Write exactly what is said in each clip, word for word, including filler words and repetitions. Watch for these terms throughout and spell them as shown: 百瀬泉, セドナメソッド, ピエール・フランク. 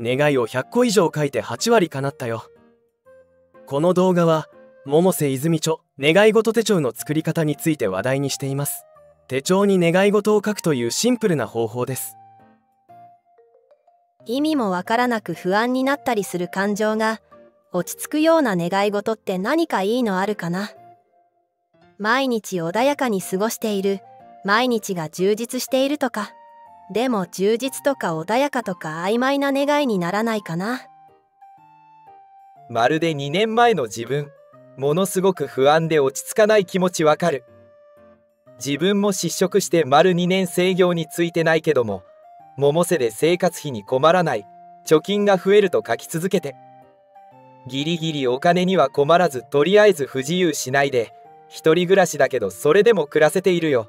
願いをひゃっこ以上書いてはち割叶ったよ。この動画は百瀬泉著願い事手帳の作り方について話題にしています。手帳に願い事を書くというシンプルな方法です。意味もわからなく不安になったりする感情が落ち着くような願い事って何かいいのあるかな。毎日穏やかに過ごしている、毎日が充実しているとか。でも充実とか穏やかとか曖昧な願いにならないかな。まるでにねんまえの自分、ものすごく不安で落ち着かない気持ちわかる。自分も失職して丸にねん制業についてないけども、百瀬で生活費に困らない、貯金が増えると書き続けて、ギリギリお金には困らず、とりあえず不自由しないで、一人暮らしだけどそれでも暮らせているよ。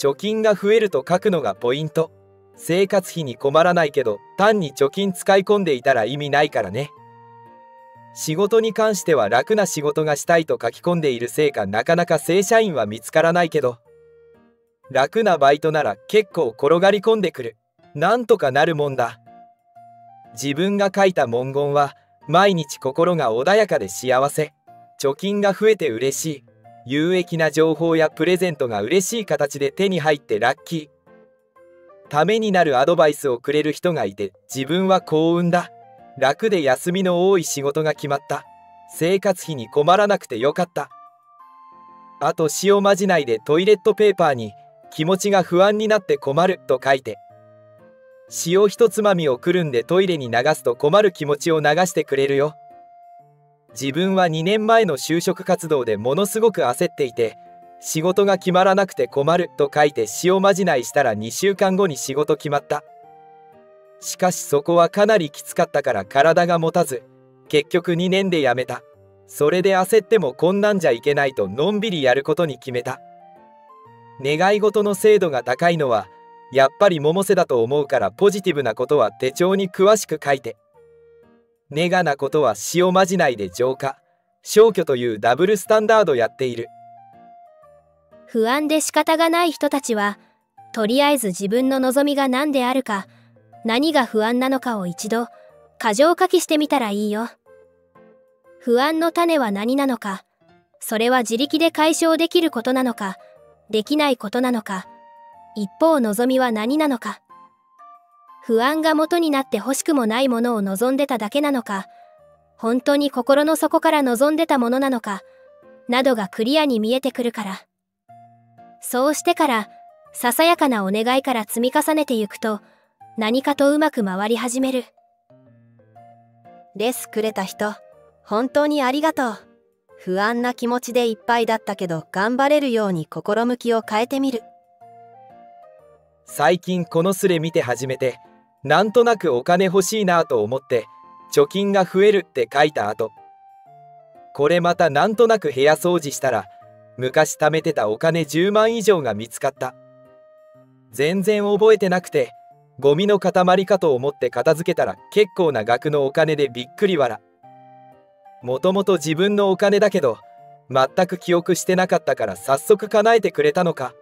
貯金が増えると書くのがポイント。生活費に困らないけど単に貯金使い込んでいたら意味ないからね。仕事に関しては楽な仕事がしたいと書き込んでいるせいか、なかなか正社員は見つからないけど、楽なバイトなら結構転がり込んでくる。なんとかなるもんだ。自分が書いた文言は、毎日心が穏やかで幸せ、貯金が増えて嬉しい、有益な情報やプレゼントが嬉しい形で手に入ってラッキー、ためになるアドバイスをくれる人がいて自分は幸運だ、楽で休みの多い仕事が決まった、生活費に困らなくてよかった、あと塩まじないでトイレットペーパーに気持ちが不安になって困ると書いて、塩一つまみをくるんでトイレに流すと困る気持ちを流してくれるよ。自分はにねんまえの就職活動でものすごく焦っていて、仕事が決まらなくて困ると書いて塩まじないしたらにしゅうかんごに仕事決まった。しかしそこはかなりきつかったから体が持たず、結局にねんで辞めた。それで焦ってもこんなんじゃいけないとのんびりやることに決めた。願い事の精度が高いのはやっぱり百瀬だと思うから、ポジティブなことは手帳に詳しく書いて、ネガなことは塩まじないで浄化、消去というダブルスタンダードやっている。不安で仕方がない人たちは、とりあえず自分の望みが何であるか、何が不安なのかを一度箇条書きしてみたらいいよ。不安の種は何なのか、それは自力で解消できることなのか、できないことなのか、一方望みは何なのか。不安が元になって欲しくもないものを望んでただけなのか、本当に心の底から望んでたものなのか、などがクリアに見えてくるから。そうしてから、ささやかなお願いから積み重ねていくと、何かとうまく回り始める。レスくれた人、本当にありがとう。不安な気持ちでいっぱいだったけど、頑張れるように心向きを変えてみる。最近このスレ見て始めて、なんとなくお金欲しいなぁと思って貯金が増えるって書いた後、これまたなんとなく部屋掃除したら昔貯めてたお金じゅうまん以上が見つかった。全然覚えてなくてゴミの塊かと思って片付けたら結構な額のお金でびっくり笑。もともと自分のお金だけど全く記憶してなかったから、早速叶えてくれたのか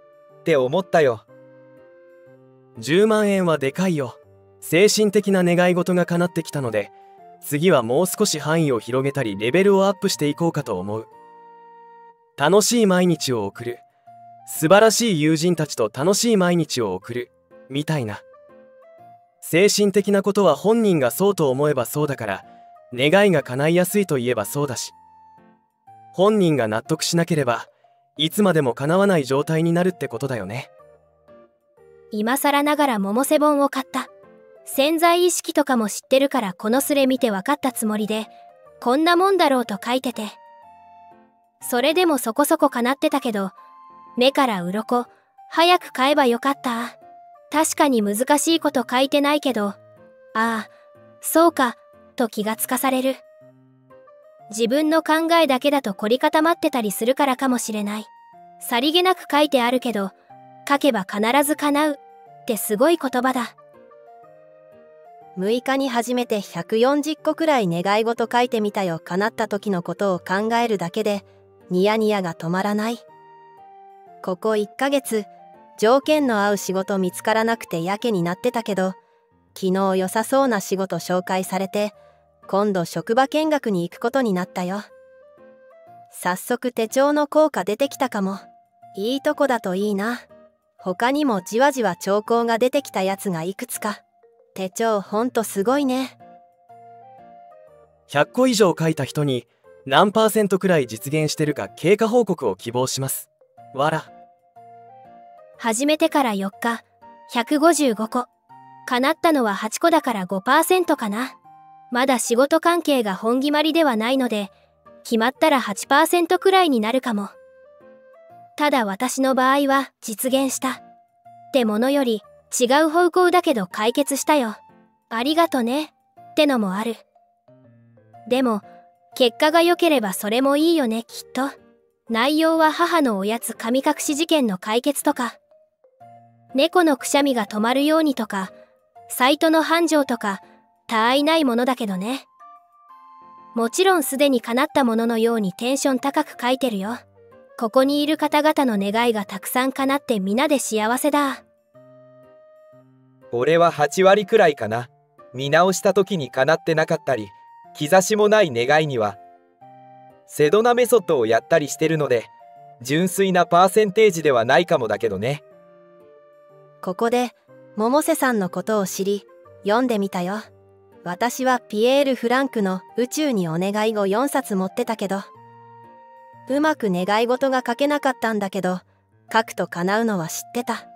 って思ったよ。じゅうまんえんはでかいよ。精神的な願い事が叶ってきたので、次はもう少し範囲を広げたりレベルをアップしていこうかと思う。楽しい毎日を送る、素晴らしい友人たちと楽しい毎日を送るみたいな。精神的なことは本人がそうと思えばそうだから、願いが叶いやすいといえばそうだし、本人が納得しなければいつまでも叶わない状態になるってことだよね。今更ながら百瀬本を買った。潜在意識とかも知ってるから、このスレ見て分かったつもりで、こんなもんだろうと書いてて。それでもそこそこ叶ってたけど、目から鱗、早く買えばよかった。確かに難しいこと書いてないけど、ああ、そうか、と気がつかされる。自分の考えだけだと凝り固まってたりするからかもしれない。さりげなく書いてあるけど、書けば必ず叶うってすごい言葉だ。むいかに初めてひゃくよんじゅっこくらい願い事書いてみたよ。叶った時のことを考えるだけでニヤニヤが止まらない。ここいっかげつ条件の合う仕事見つからなくてやけになってたけど、昨昨日良さそうな仕事紹介されて、今度職場見学に行くことになったよ。早速手帳の効果出てきたかも。いいとこだといいな。他にもじわじわ兆候が出てきたやつがいくつか。手帳ほんとすごいね。ひゃっこ以上書いた人に何パーセントくらい実現してるか経過報告を希望します。わら。始めてからよっか、ひゃくごじゅうごこ。叶ったのははっこだから ごパーセント かな。まだ仕事関係が本決まりではないので、決まったら はちパーセント くらいになるかも。ただ私の場合は実現したってものより違う方向だけど解決したよ。ありがとねってのもある。でも結果が良ければそれもいいよね、きっと。内容は母のおやつ神隠し事件の解決とか、猫のくしゃみが止まるようにとか、サイトの繁盛とか、他愛ないものだけどね。もちろんすでに叶ったもののようにテンション高く書いてるよ。ここにいる方々の願いがたくさん叶って皆で幸せだ。俺ははちわりくらいかな。見直した時に叶ってなかったり、兆しもない願いには。セドナメソッドをやったりしてるので、純粋なパーセンテージではないかもだけどね。ここで、百瀬さんのことを知り、読んでみたよ。私はピエール・フランクの宇宙にお願いをよんさつ持ってたけど、うまく願い事が書けなかったんだけど、書くと叶うのは知ってた。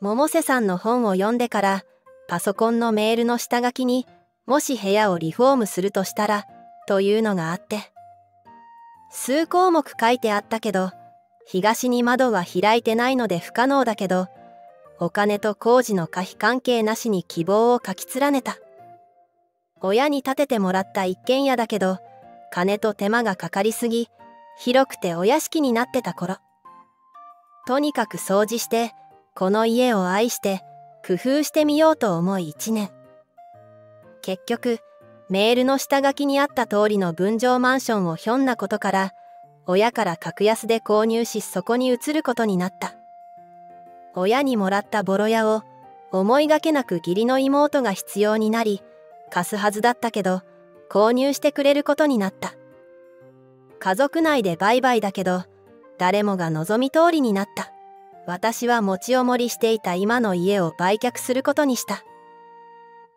百瀬さんの本を読んでから、パソコンのメールの下書きに、もし部屋をリフォームするとしたら、というのがあって。数項目書いてあったけど、東に窓は開いてないので不可能だけど、お金と工事の可否関係なしに希望を書き連ねた。親に建ててもらった一軒家だけど、金と手間がかかりすぎ、広くてお屋敷になってた頃。とにかく掃除して、この家を愛して、工夫してみようと思い一年。結局、メールの下書きにあった通りの分譲マンションをひょんなことから、親から格安で購入しそこに移ることになった。親にもらったボロ屋を、思いがけなく義理の妹が必要になり、貸すはずだったけど、購入してくれることになった。家族内で売買だけど、誰もが望み通りになった。私は持ち重りしていた今の家を売却することにした。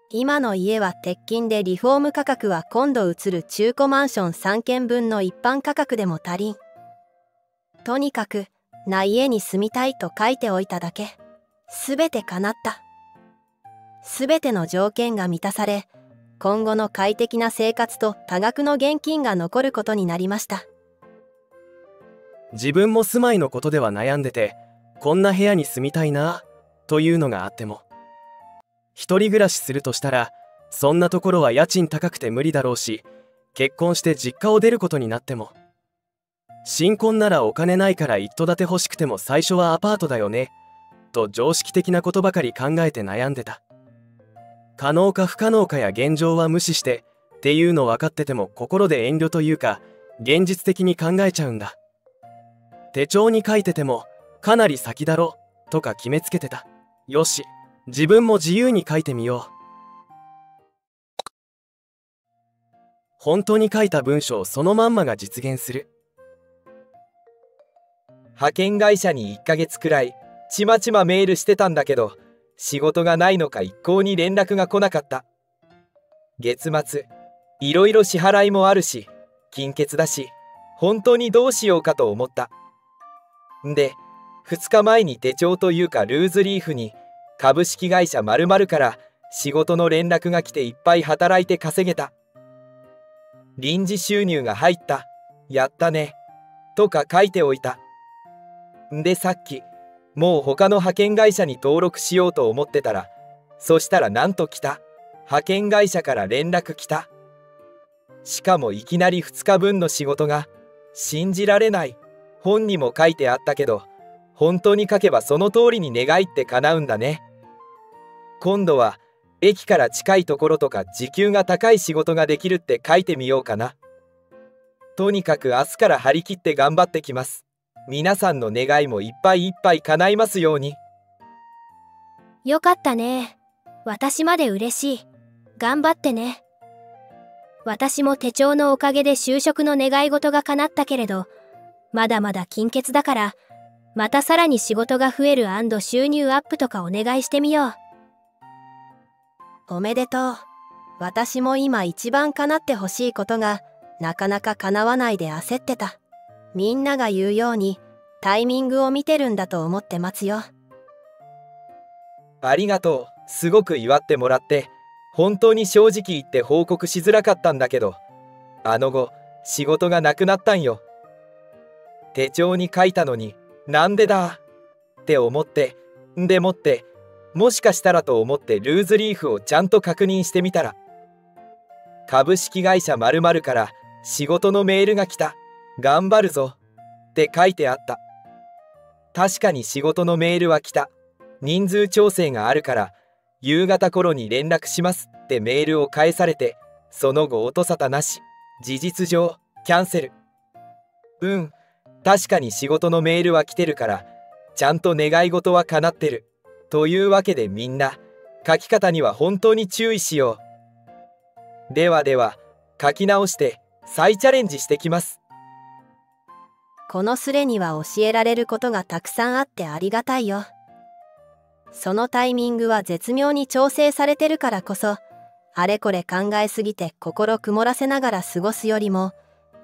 今の家は鉄筋でリフォーム価格は今度移る中古マンションさんけんぶんの一般価格でも足りん。とにかく、な家に住みたいと書いておいただけ。すべて叶った。すべての条件が満たされ、今後の快適な生活と多額の現金が残ることになりました。自分も住まいのことでは悩んでて、こんな部屋に住みたいなというのがあっても、一人暮らしするとしたらそんなところは家賃高くて無理だろうし、結婚して実家を出ることになっても、新婚ならお金ないから一戸建て欲しくても最初はアパートだよねと常識的なことばかり考えて悩んでた。可能か不可能かや現状は無視してっていうの分かってても、心で遠慮というか現実的に考えちゃうんだ。手帳に書いててもかなり先だろとか決めつけてた。よし、自分も自由に書いてみよう。本当に書いた文章そのまんまが実現する。派遣会社にいっかげつくらいちまちまメールしてたんだけど、仕事がないのか一向に連絡が来なかった。月末、いろいろ支払いもあるし、金欠だし、本当にどうしようかと思った。んで、ふつかまえに手帳というかルーズリーフに、株式会社〇〇から仕事の連絡が来ていっぱい働いて稼げた。臨時収入が入った。やったね。とか書いておいた。んでさっき、もう他の派遣会社に登録しようと思ってたら、そしたらなんと来た。派遣会社から連絡来た。しかもいきなりふつかぶんの仕事が、信じられない。本にも書いてあったけど、本当に書けばその通りに願いって叶うんだね。今度は、駅から近いところとか時給が高い仕事ができるって書いてみようかな。とにかく明日から張り切って頑張ってきます。皆さんの願いもいっぱいいっぱい叶いますように。よかったね。私まで嬉しい。頑張ってね。私も手帳のおかげで就職の願い事が叶ったけれど、まだまだ金欠だから、またさらに仕事が増える&収入アップとかお願いしてみよう。おめでとう。私も今一番叶ってほしいことが、なかなか叶わないで焦ってた。みんなが言うように、タイミングを見てるんだと思って待つよ。ありがとう。すごく祝ってもらって、本当に正直言って報告しづらかったんだけど、あの後、仕事がなくなったんよ。手帳に書いたのに、なんでだって思って、でもって、もしかしたらと思ってルーズリーフをちゃんと確認してみたら、株式会社〇〇から仕事のメールが来た。頑張るぞ。って書いてあった。確かに仕事のメールは来た。人数調整があるから、夕方頃に連絡しますってメールを返されて、その後音沙汰なし、事実上、キャンセル。うん、確かに仕事のメールは来てるから、ちゃんと願い事は叶ってる。というわけでみんな、書き方には本当に注意しよう。ではでは、書き直して、再チャレンジしてきます。このスレには教えられることがたくさんあってありがたいよ。そのタイミングは絶妙に調整されてるからこそ、あれこれ考えすぎて心曇らせながら過ごすよりも、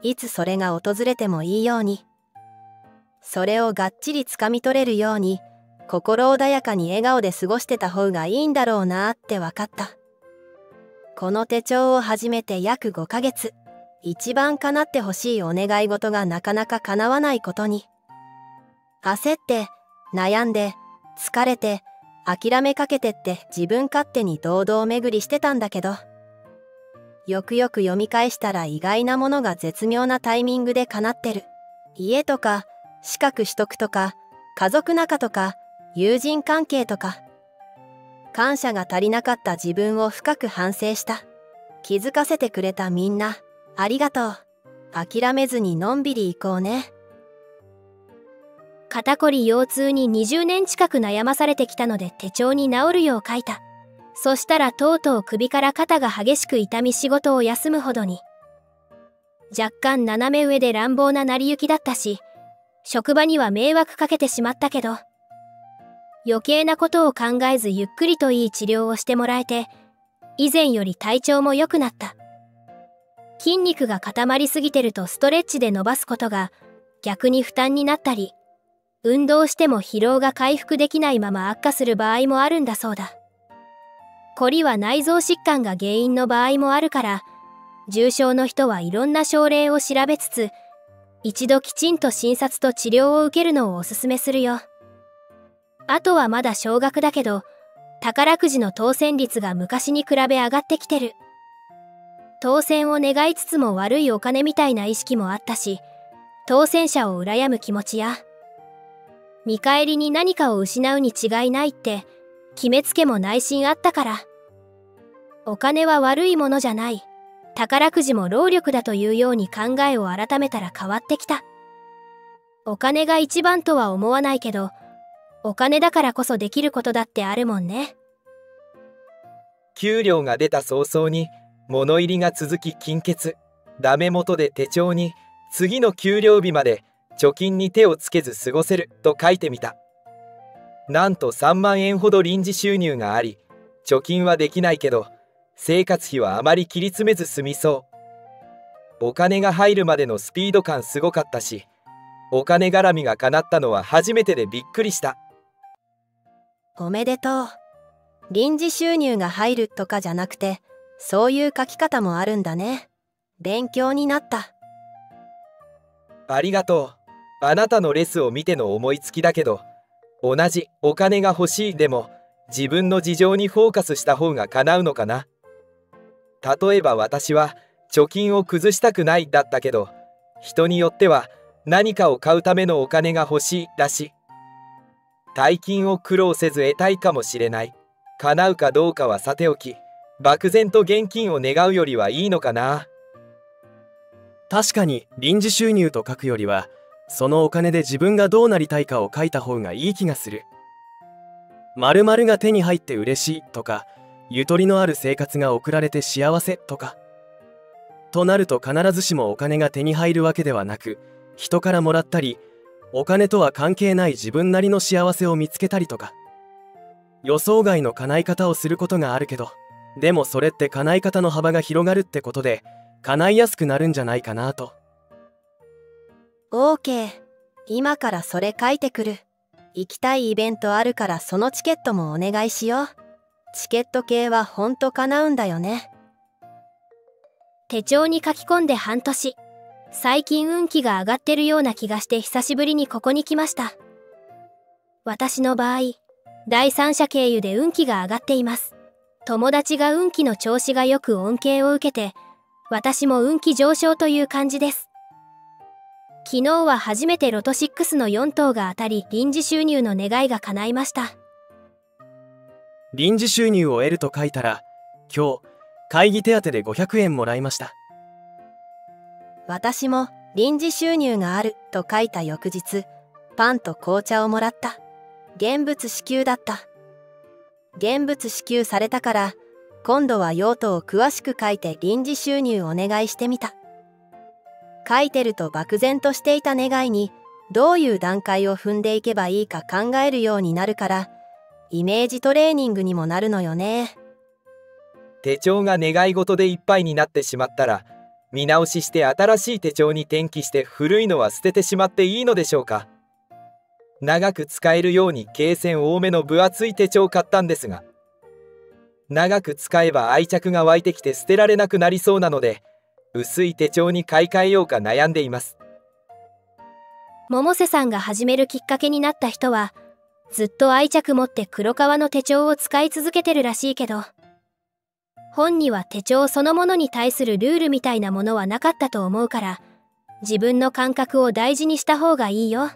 いつそれが訪れてもいいように、それをがっちりつかみ取れるように、心穏やかに笑顔で過ごしてた方がいいんだろうなって分かった。この手帳を始めて約ごかげつ、一番叶ってほしいお願い事がなかなか叶わないことに、焦って、悩んで、疲れて、諦めかけてって自分勝手に堂々巡りしてたんだけど、よくよく読み返したら意外なものが絶妙なタイミングで叶ってる。家とか資格取得とか家族仲とか友人関係とか、感謝が足りなかった自分を深く反省した。気づかせてくれたみんなありがとう。諦めずにのんびり行こうね。肩こり腰痛ににじゅうねん近く悩まされてきたので手帳に治るよう書いた。そしたらとうとう首から肩が激しく痛み仕事を休むほどに。若干斜め上で乱暴な成り行きだったし、職場には迷惑かけてしまったけど、余計なことを考えずゆっくりといい治療をしてもらえて、以前より体調も良くなった。筋肉が固まりすぎてるとストレッチで伸ばすことが逆に負担になったり、運動しても疲労が回復できないまま悪化する場合もあるんだそうだ。こりは内臓疾患が原因の場合もあるから、重症の人はいろんな症例を調べつつ、一度きちんと診察と治療を受けるのをおすすめするよ。あとはまだ少額だけど、宝くじの当選率が昔に比べ上がってきてる。当選を願いつつも悪いお金みたいな意識もあったし、当選者を羨む気持ちや、見返りに何かを失うに違いないって、決めつけも内心あったから。お金は悪いものじゃない。宝くじも労力だというように考えを改めたら変わってきた。お金が一番とは思わないけど、お金だからこそできることだってあるもんね。給料が出た早々に、物入りが続き金欠。ダメ元で手帳に、次の給料日まで、貯金に手をつけず過ごせると書いてみた。なんとさんまんえんほど臨時収入があり、貯金はできないけど、生活費はあまり切り詰めず済みそう。お金が入るまでのスピード感すごかったし、お金絡みが叶ったのは初めてでびっくりした。おめでとう。臨時収入が入るとかじゃなくて、そういう書き方もあるんだね。勉強になった。ありがとう。あなたのレスを見ての思いつきだけど、同じお金が欲しいでも自分の事情にフォーカスした方が叶うのかな。例えば私は貯金を崩したくないだったけど、人によっては何かを買うためのお金が欲しいだし、大金を苦労せず得たいかもしれない。叶うかどうかはさておき、漠然と現金を願うよりはいいのかな。確かに臨時収入と書くよりは、そのお金で自分がどうなりたいかを書いた方がいい気がする。〇〇が手に入って嬉しいとか、ゆとりのある生活が送られて幸せとか。となると必ずしもお金が手に入るわけではなく、人からもらったり、お金とは関係ない自分なりの幸せを見つけたりとか、予想外の叶い方をすることがあるけど、でもそれって叶い方の幅が広がるってことで叶いやすくなるんじゃないかなと。 オーケー、今からそれ書いてくる。行きたいイベントあるからそのチケットもお願いしよう。チケット系はほんと叶うんだよね。手帳に書き込んで半年。最近運気が上がってるような気がして久しぶりにここに来ました。私の場合、第三者経由で運気が上がっています。友達が運気の調子がよく恩恵を受けて、私も運気上昇という感じです。昨日は初めてロトろくのよん等が当たり、臨時収入の願いが叶いました。臨時収入を得ると書いたら、今日、会議手当でごひゃくえんもらいました。私も臨時収入があると書いた翌日、パンと紅茶をもらった。現物支給だった。現物支給されたから、今度は用途を詳しく書いて臨時収入お願いしてみた。書いてると漠然としていた願いにどういう段階を踏んでいけばいいか考えるようになるからイメージトレーニングにもなるのよね。手帳が願い事でいっぱいになってしまったら見直しして新しい手帳に転記して古いのは捨ててしまっていいのでしょうか。長く使えるように経線多めの分厚い手帳を買ったんですが、長く使えば愛着が湧いてきて捨てられなくなりそうなので薄い手帳に買い替えようか悩んでいます。百瀬さんが始めるきっかけになった人はずっと愛着持って黒革の手帳を使い続けてるらしいけど、本には手帳そのものに対するルールみたいなものはなかったと思うから自分の感覚を大事にした方がいいよ。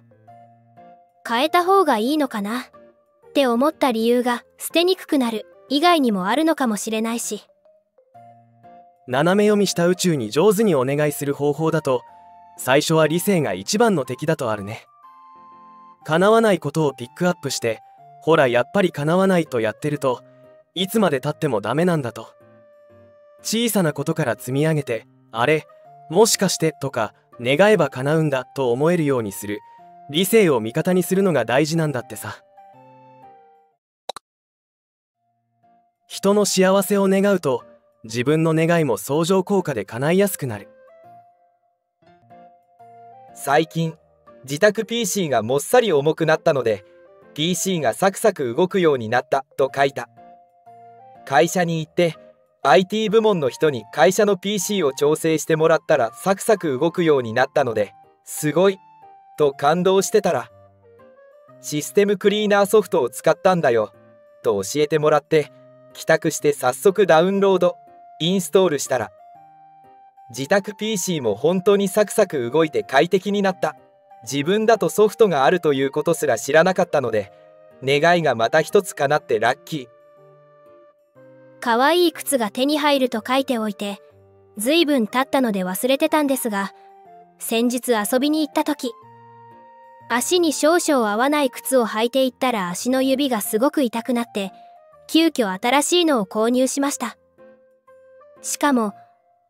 変えた方がいいのかなって思った理由が捨てにくくなる以外にもあるのかもしれないし。斜め読みした宇宙に上手にお願いする方法だと最初は理性が一番の敵だとあるね。叶わないことをピックアップしてほらやっぱり叶わないとやってるといつまでたってもダメなんだと。小さなことから積み上げてあれもしかしてとか願えば叶うんだと思えるようにする理性を味方にするのが大事なんだってさ。人の幸せを願うと自分の願いも相乗効果で叶いやすくなる。最近自宅 ピーシー がもっさり重くなったので ピーシー がサクサク動くようになったと書いた。会社に行って アイティー 部門の人に会社の ピーシー を調整してもらったらサクサク動くようになったのですごいと感動してたら、システムクリーナーソフトを使ったんだよと教えてもらって帰宅して早速ダウンロードインストールしたら自宅 ピーシー も本当にサクサク動いて快適になった。自分だとソフトがあるということすら知らなかったので願いがまた一つ叶ってラッキー。可愛い靴が手に入ると書いておいてずいぶん経ったので忘れてたんですが、先日遊びに行った時足に少々合わない靴を履いていったら足の指がすごく痛くなって急遽新しいのを購入しました。しかも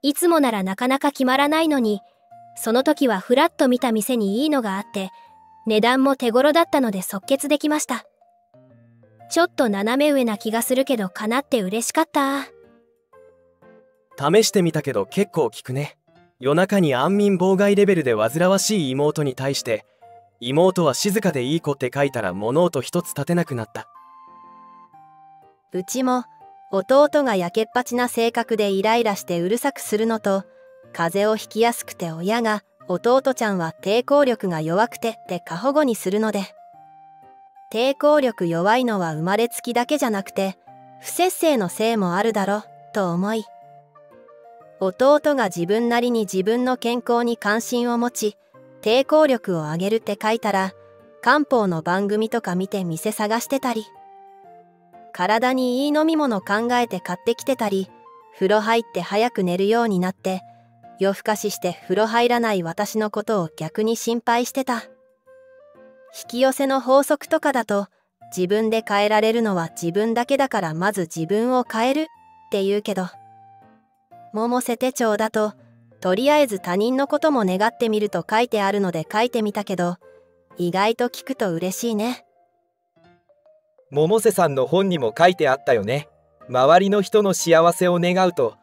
いつもならなかなか決まらないのにその時はふらっと見た店にいいのがあって値段も手頃だったので即決できました。ちょっと斜め上な気がするけど叶って嬉しかった。試してみたけど結構効くね。夜中に安眠妨害レベルで煩わしい妹に対して「妹は静かでいい子」って書いたら物音一つ立てなくなった。うちも弟がやけっぱちな性格でイライラしてうるさくするのと、風邪をひきやすくて親が弟ちゃんは抵抗力が弱くてって過保護にするので、抵抗力弱いのは生まれつきだけじゃなくて不摂生のせいもあるだろと思い、弟が自分なりに自分の健康に関心を持ち抵抗力を上げるって書いたら漢方の番組とか見て店探してたり、体にいい飲み物考えて買ってきてたり、風呂入って早く寝るようになって夜更かしして風呂入らない私のことを逆に心配してた。引き寄せの法則とかだと自分で変えられるのは自分だけだからまず自分を変えるって言うけど、百瀬手帳だととりあえず他人のことも願ってみると書いてあるので書いてみたけど、意外と聞くと嬉しいね。百瀬さんの本にも書いてあったよね。周りの人の幸せを願うと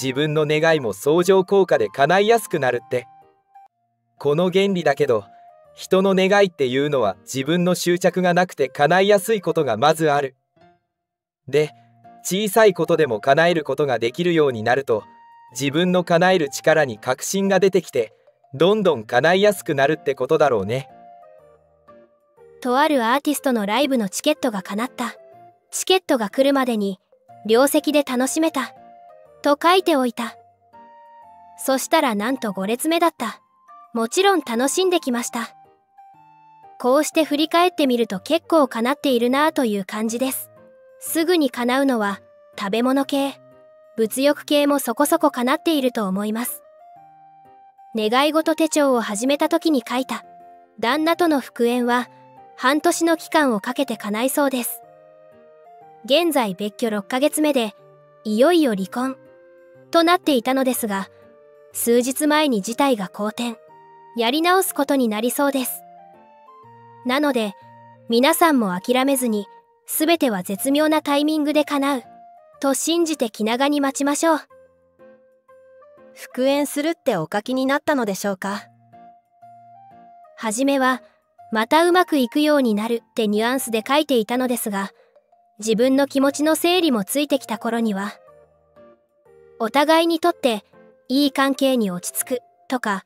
自分の願いも相乗効果で叶いやすくなるって。この原理だけど、人の願いっていうのは自分の執着がなくて叶いやすいことがまずある。で、小さいことでも叶えることができるようになると、自分の叶える力に確信が出てきて、どんどん叶いやすくなるってことだろうね。とあるアーティストのライブのチケットが叶った。チケットが来るまでに、両席で楽しめた。と書いておいた。そしたらなんとごれつめだった。もちろん楽しんできました。こうして振り返ってみると結構叶っているなぁという感じです。すぐに叶うのは食べ物系、物欲系もそこそこ叶っていると思います。願い事手帳を始めた時に書いた旦那との復縁は半年の期間をかけて叶いそうです。現在別居ろっかげつめでいよいよ離婚となっていたのですが、数日前に事態が好転、やり直すことになりそうです。なので、皆さんも諦めずに、すべては絶妙なタイミングで叶う、と信じて気長に待ちましょう。復縁するってお書きになったのでしょうか。はじめは、またうまくいくようになるってニュアンスで書いていたのですが、自分の気持ちの整理もついてきた頃には、お互いにとっていい関係に落ち着くとか、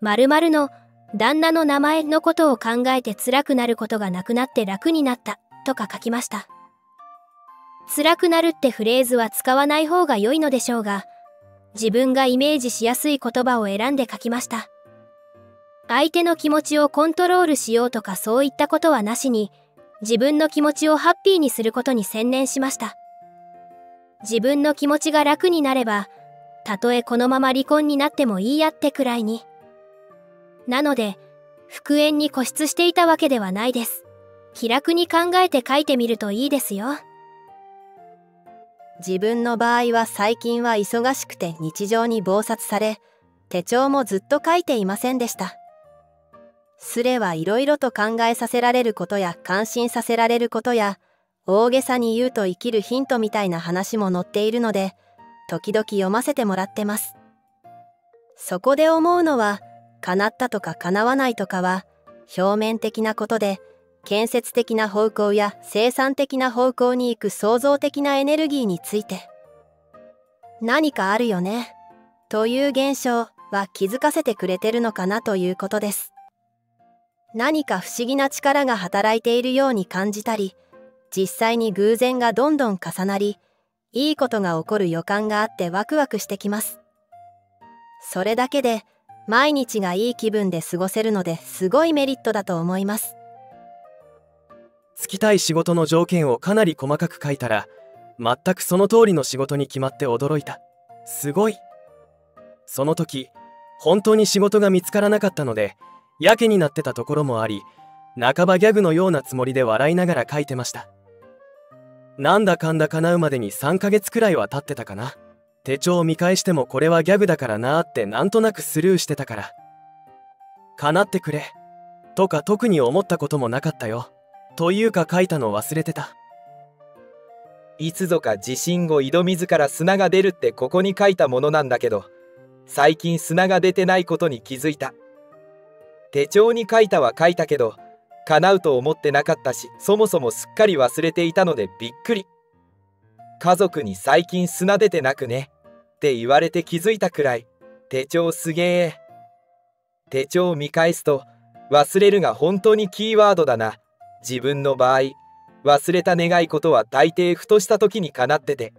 〇〇の旦那の名前のことを考えて辛くなることがなくなって楽になったとか書きました。辛くなるってフレーズは使わない方が良いのでしょうが、自分がイメージしやすい言葉を選んで書きました。相手の気持ちをコントロールしようとかそういったことはなしに、自分の気持ちをハッピーにすることに専念しました。自分の気持ちが楽になれば、たとえこのまま離婚になってもいいやってくらいに。なので、復縁に固執していたわけではないです。気楽に考えて書いてみるといいですよ。自分の場合は最近は忙しくて日常に忙殺され、手帳もずっと書いていませんでした。スレはいろいろと考えさせられることや感心させられることや、大げさに言うと生きるヒントみたいな話も載っているので、時々読ませてもらってます。そこで思うのは、叶ったとか叶わないとかは表面的なことで、建設的な方向や生産的な方向に行く創造的なエネルギーについて、何かあるよねという現象は気づかせてくれてるのかなということです。何か不思議な力が働いているように感じたり、実際に偶然がどんどん重なり、いいことが起こる予感があってワクワクしてきます。それだけで毎日がいい気分で過ごせるので、すごいメリットだと思います。就きたい仕事の条件をかなり細かく書いたら、全くその通りの仕事に決まって驚いた。すごい。その時、本当に仕事が見つからなかったので、やけになってたところもあり、半ばギャグのようなつもりで笑いながら書いてました。なんだかんだ叶うまでにさんかげつくらいは経ってたかな。手帳を見返してもこれはギャグだからなーってなんとなくスルーしてたから。叶ってくれ。とか特に思ったこともなかったよ。というか書いたの忘れてた。いつぞか地震後井戸水から砂が出るってここに書いたものなんだけど、最近砂が出てないことに気づいた。手帳に書いたは書いたけど、叶うと思ってなかったし、そもそもすっかり忘れていたのでびっくり。家族に最近砂出てなくねって言われて気づいたくらい。手帳すげえ。手帳を見返すと忘れるが本当にキーワードだな。自分の場合、忘れた願い事は大抵ふとした時に叶ってて、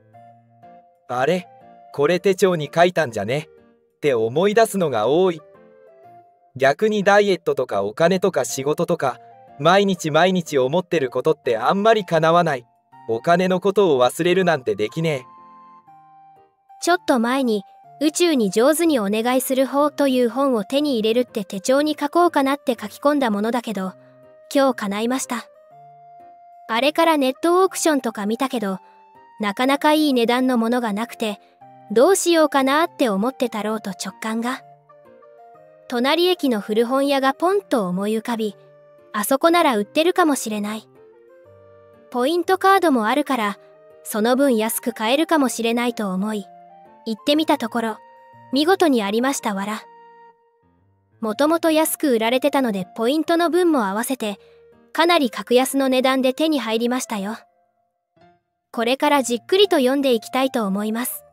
あれこれ手帳に書いたんじゃねって思い出すのが多い。逆にダイエットとかお金とか仕事とか毎日毎日思ってることってあんまり叶わない。お金のことを忘れるなんてできねえ。ちょっと前に宇宙に上手にお願いする方という本を手に入れるって手帳に書こうかなって書き込んだものだけど、今日叶いました。あれからネットオークションとか見たけど、なかなかいい値段のものがなくて、どうしようかなって思ってたろうと直感が。隣駅の古本屋がポンと思い浮かび、あそこなら売ってるかもしれない。ポイントカードもあるから、その分安く買えるかもしれないと思い、行ってみたところ、見事にありましたわら。もともと安く売られてたのでポイントの分も合わせて、かなり格安の値段で手に入りましたよ。これからじっくりと読んでいきたいと思います。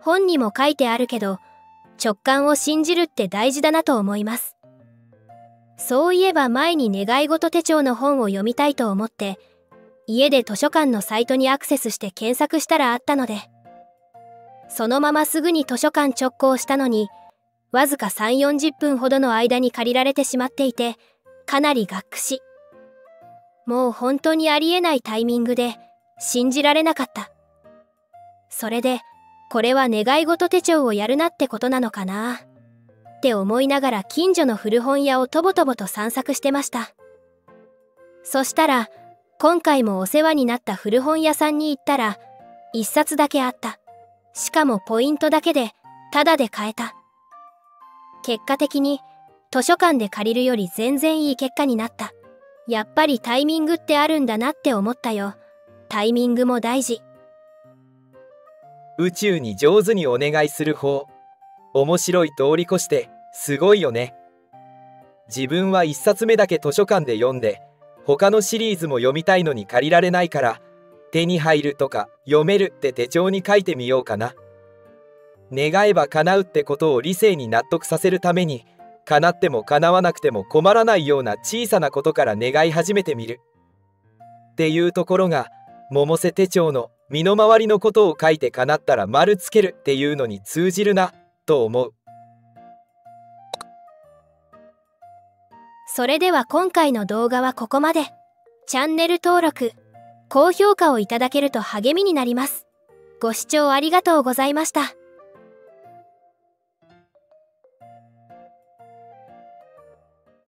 本にも書いてあるけど、直感を信じるって大事だなと思います。そういえば前に願い事手帳の本を読みたいと思って、家で図書館のサイトにアクセスして検索したらあったので、そのまますぐに図書館直行したのに、わずかさんじゅう、よんじゅっぷんほどの間に借りられてしまっていて、かなりがっくし。もう本当にありえないタイミングで、信じられなかった。それで、これは願い事手帳をやるなってことなのかなって思いながら近所の古本屋をとぼとぼと散策してました。そしたら、今回もお世話になった古本屋さんに行ったら、一冊だけあった。しかもポイントだけで、タダで買えた。結果的に、図書館で借りるより全然いい結果になった。やっぱりタイミングってあるんだなって思ったよ。タイミングも大事。宇宙に上手にお願いする方、面白い通り越してすごいよね。自分はいっさつめだけ図書館で読んで、他のシリーズも読みたいのに借りられないから、手に入るとか読めるって手帳に書いてみようかな。願えば叶うってことを理性に納得させるために、叶っても叶わなくても困らないような小さなことから願い始めてみるっていうところが、百瀬手帳の身の回りのことを書いて叶ったら丸つけるっていうのに通じるなと思う。それでは今回の動画はここまで。チャンネル登録、高評価をいただけると励みになります。ご視聴ありがとうございました。